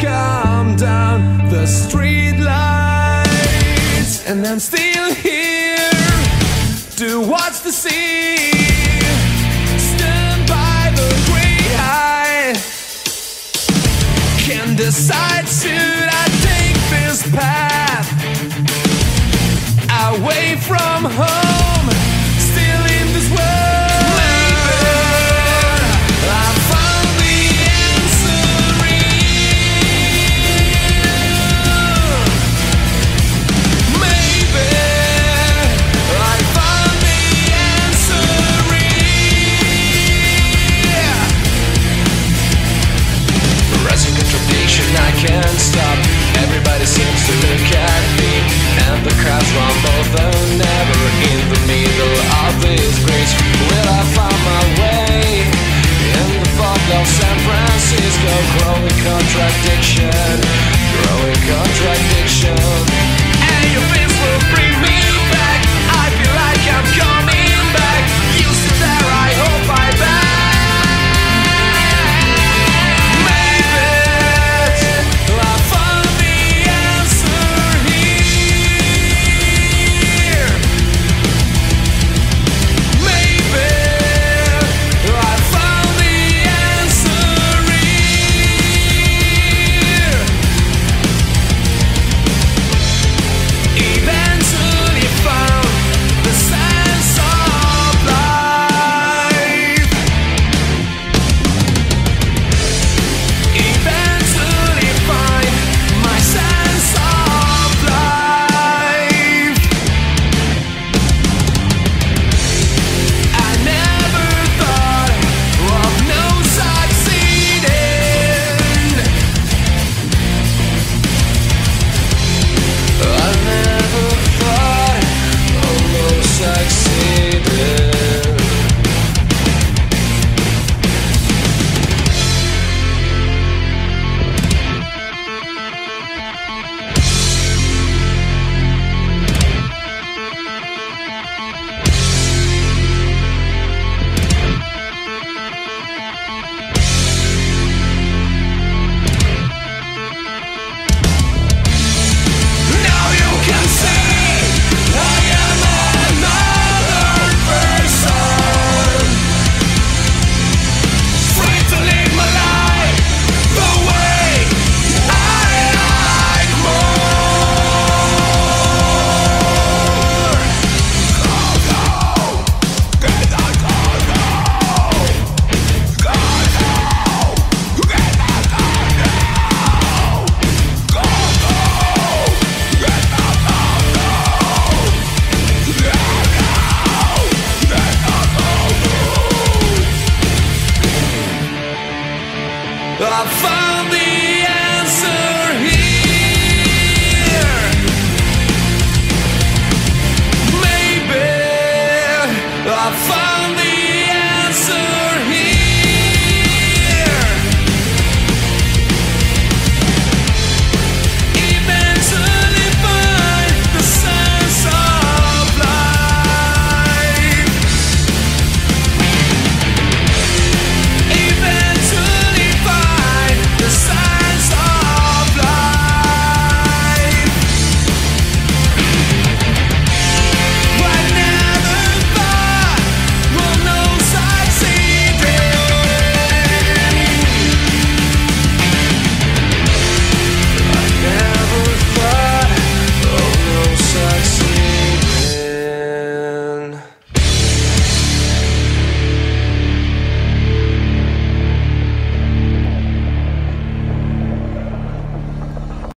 come down the street lights, and I'm still here to watch the sea stand by the grey eye. Can decide, should I take this path away from home? Still in this world, maybe I found the answer in you. Maybe I found the answer in you. Rising contradiction, I can't stop. Everybody seems to look at me, and the crowds rumble, though never in the middle of this grace. Will I find my way in the fog of San Francisco? Growing contradiction, growing contradiction. And your face will bring me back. I feel like I'm coming back. You sit there, I hope I'm back. I